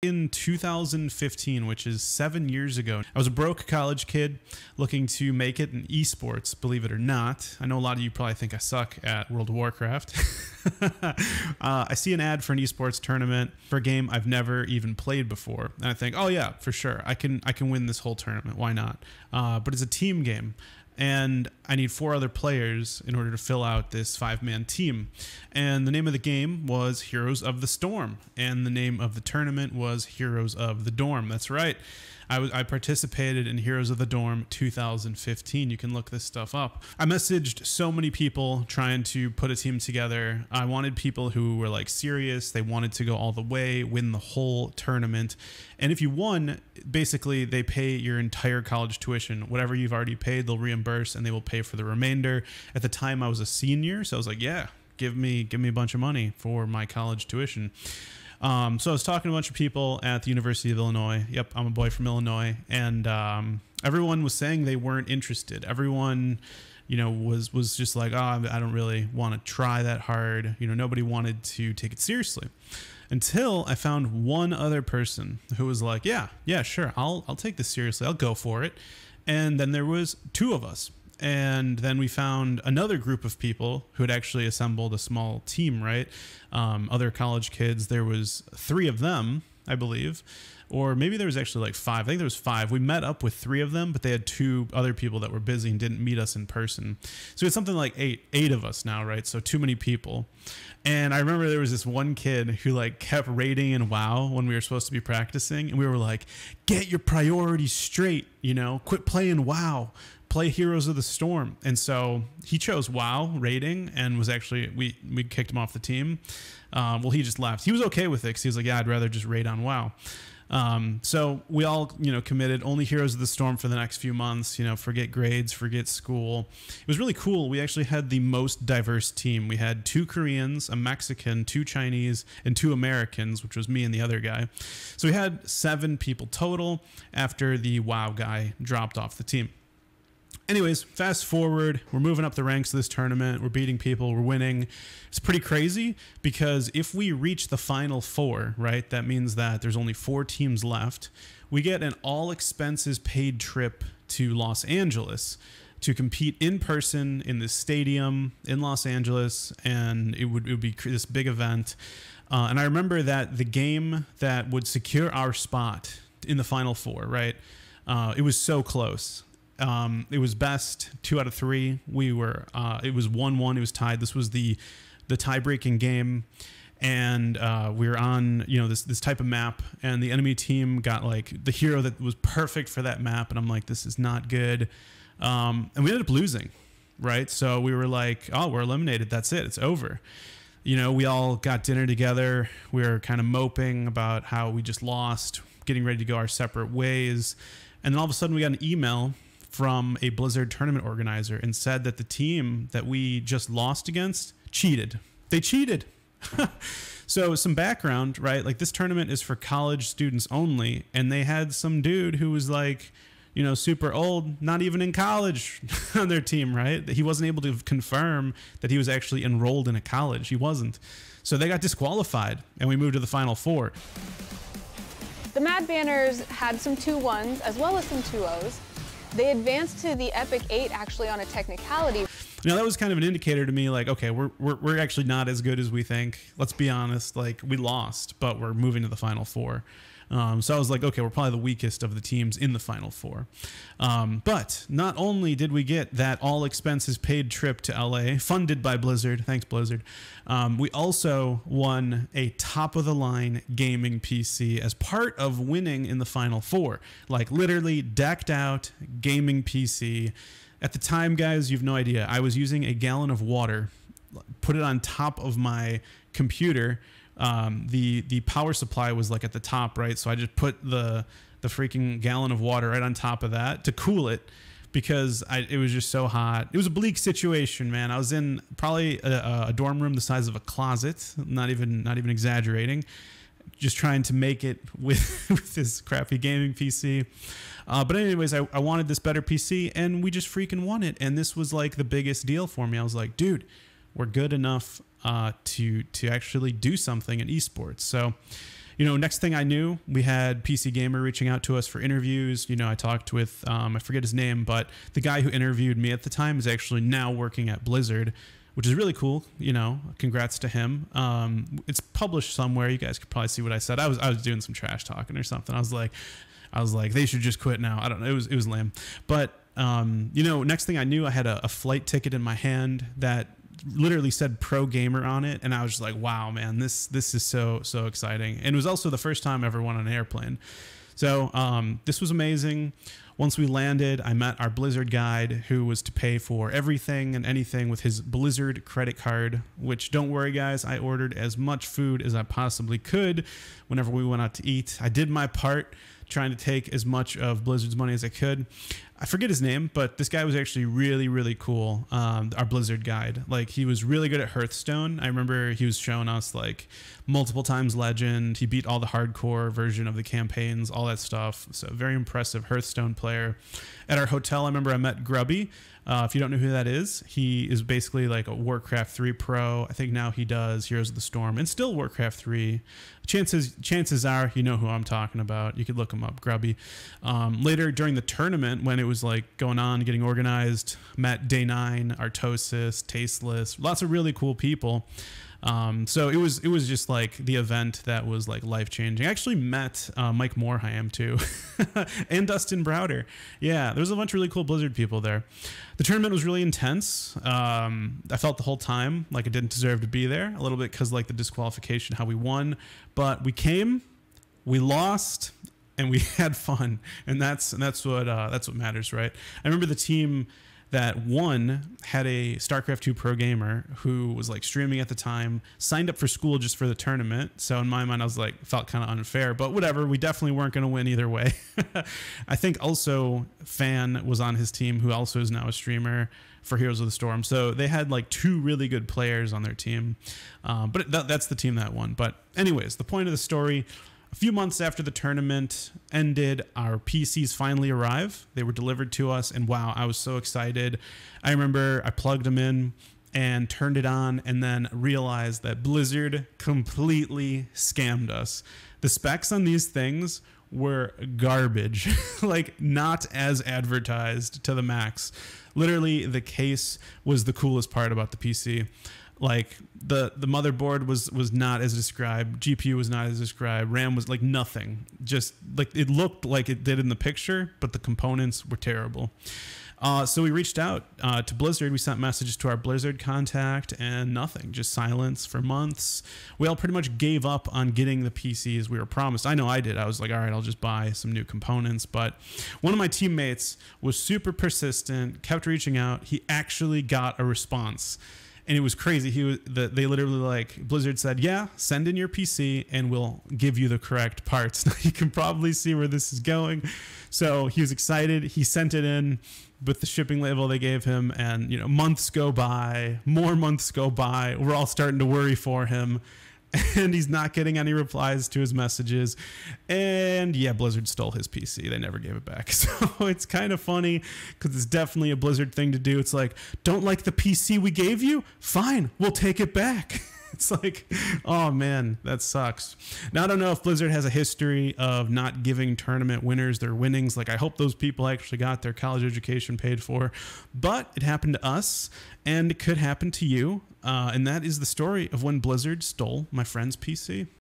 In 2015, which is 7 years ago, I was a broke college kid looking to make it in esports, believe it or not. I know a lot of you probably think I suck at World of Warcraft. I see an ad for an esports tournament for a game I've never even played before. And I think, oh yeah, for sure. I can win this whole tournament. Why not? But it's a team game. And I need 4 other players in order to fill out this 5-man team. And the name of the game was Heroes of the Storm. And the name of the tournament was Heroes of the Dorm. That's right. I participated in Heroes of the Dorm 2015. You can look this stuff up. I messaged so many people trying to put a team together. I wanted people who were like serious. They wanted to go all the way, win the whole tournament. And if you won, basically they pay your entire college tuition. Whatever you've already paid, they'll reimburse and they will pay for the remainder. At the time I was a senior, so I was like, yeah, give me a bunch of money for my college tuition. So I was talking to a bunch of people at the University of Illinois. Yep, I'm a boy from Illinois. And everyone was saying they weren't interested. Everyone, you know, was just like, oh, I don't really want to try that hard. You know, nobody wanted to take it seriously. Until I found one other person who was like, yeah, sure, I'll take this seriously. I'll go for it. And then there was 2 of us. And then we found another group of people who had actually assembled a small team, right? Other college kids. There was 3 of them, I believe, or maybe there was actually like 5. I think there was 5. We met up with 3 of them, but they had 2 other people that were busy and didn't meet us in person. So it's something like eight of us now, right? So too many people. And I remember there was this one kid who like kept raiding in WoW when we were supposed to be practicing. And we were like, get your priorities straight, you know, quit playing WoW. Play Heroes of the Storm. And so he chose WoW raiding and was actually, we kicked him off the team. Well, he just left. He was okay with it because he was like, yeah, I'd rather just raid on WoW. So we all, you know, committed only Heroes of the Storm for the next few months, you know, forget grades, forget school. It was really cool. We actually had the most diverse team. We had 2 Koreans, a Mexican, 2 Chinese, and 2 Americans, which was me and the other guy. So we had 7 people total after the WoW guy dropped off the team. Anyways, fast forward, we're moving up the ranks of this tournament. We're beating people, we're winning. It's pretty crazy because if we reach the final 4, right, that means that there's only 4 teams left. We get an all expenses paid trip to Los Angeles to compete in person in this stadium in Los Angeles. And it would be this big event. And I remember that the game that would secure our spot in the final 4, right, it was so close. It was best 2 out of 3. We were, it was 1-1. It was tied. This was the tie-breaking game. And, we were on, you know, this type of map, and the enemy team got like the hero that was perfect for that map. And I'm like, this is not good. And we ended up losing. Right. So we were like, oh, we're eliminated. That's it. It's over. You know, we all got dinner together. We were kind of moping about how we just lost, getting ready to go our separate ways. And then all of a sudden we got an email from a Blizzard tournament organizer and said that the team that we just lost against cheated. They cheated. So some background, right? Like this tournament is for college students only. And they had some dude who was like, you know, super old, not even in college on their team, right? He wasn't able to confirm that he was actually enrolled in a college. He wasn't. So they got disqualified and we moved to the final 4. The Mad Banners had some 2-1s as well as some 2-0s. They advanced to the Epic 8 actually on a technicality. Now that was kind of an indicator to me like, okay, we're actually not as good as we think. Let's be honest, like we lost, but we're moving to the final 4. So I was like, okay, we're probably the weakest of the teams in the final 4. But not only did we get that all expenses paid trip to LA funded by Blizzard, thanks Blizzard. We also won a top of the line gaming PC as part of winning in the final 4, like literally decked out gaming PC. At the time, guys, you've no idea. I was using a gallon of water, put it on top of my computer. The power supply was like at the top, right? So I just put the freaking gallon of water right on top of that to cool it because it was just so hot. It was a bleak situation, man. I was in probably a dorm room the size of a closet, not even exaggerating, just trying to make it with this crappy gaming PC. But anyways, I wanted this better PC and we just freaking won it. And this was like the biggest deal for me. I was like, dude, we're good enough to actually do something in esports. So you know, next thing I knew, we had PC Gamer reaching out to us for interviews. You know, I talked with, I forget his name, but the guy who interviewed me at the time is actually now working at Blizzard, which is really cool. You know, congrats to him. It's published somewhere. You guys could probably see what I said. I was doing some trash talking or something. I was like, they should just quit now. I don't know. It was lame. But, you know, next thing I knew, I had a flight ticket in my hand that literally said pro gamer on it. And I was just like, wow, man, this is so exciting. And it was also the first time I ever went on an airplane. So, this was amazing. Once we landed, I met our Blizzard guide who was to pay for everything and anything with his Blizzard credit card, which, don't worry guys, I ordered as much food as I possibly could whenever we went out to eat. I did my part, trying to take as much of Blizzard's money as I could. I forget his name, but this guy was actually really, really cool. Our Blizzard guide, like, he was really good at Hearthstone. I remember he was showing us, like, multiple times legend. He beat all the hardcore version of the campaigns, all that stuff. So very impressive Hearthstone player. At our hotel, I remember I met Grubby. If you don't know who that is, he is basically like a Warcraft 3 pro. I think now he does Heroes of the Storm and still Warcraft 3. Chances are you know who I'm talking about. You could look him up, Grubby. Later during the tournament, when it was like going on, getting organized, met Day Nine, Artosis, Tasteless, lots of really cool people. So it was just like the event that was like life-changing. I actually met Mike Moreheim too and Dustin Browder. Yeah, there was a bunch of really cool Blizzard people there. The tournament was really intense. I felt the whole time like I didn't deserve to be there a little bit, because like the disqualification, how we won, but we came, we lost, and we had fun, and that's what matters, right? I remember the team that one had a StarCraft 2 pro gamer who was like streaming at the time, signed up for school just for the tournament. So in my mind, I was like, felt kind of unfair, but whatever, we definitely weren't going to win either way. I think also Fan was on his team, who also is now a streamer for Heroes of the Storm. So they had like two really good players on their team. But that's the team that won. But anyways, the point of the story, a few months after the tournament ended, our PCs finally arrived. They were delivered to us, and wow, I was so excited. I remember I plugged them in and turned it on, and then realized that Blizzard completely scammed us. The specs on these things were garbage, like not as advertised to the max. Literally, the case was the coolest part about the PC. Like the motherboard was not as described, GPU was not as described, RAM was like nothing. Just like it looked like it did in the picture, but the components were terrible. So we reached out to Blizzard. We sent messages to our Blizzard contact and nothing, just silence for months. We all pretty much gave up on getting the PCs we were promised. I know I did. I was like, all right, I'll just buy some new components. But one of my teammates was super persistent, kept reaching out. He actually got a response. And it was crazy. They literally, like, Blizzard said, yeah, send in your PC and we'll give you the correct parts. You can probably see where this is going. So he was excited. He sent it in with the shipping label they gave him. And, you know, months go by, more months go by. We're all starting to worry for him. And he's not getting any replies to his messages. And yeah, Blizzard stole his PC. They never gave it back. So it's kind of funny, because it's definitely a Blizzard thing to do. It's like, don't like the PC we gave you? Fine, we'll take it back. It's like, oh man, that sucks. Now, I don't know if Blizzard has a history of not giving tournament winners their winnings. Like, I hope those people actually got their college education paid for, but it happened to us and it could happen to you. And that is the story of when Blizzard stole my friend's PC.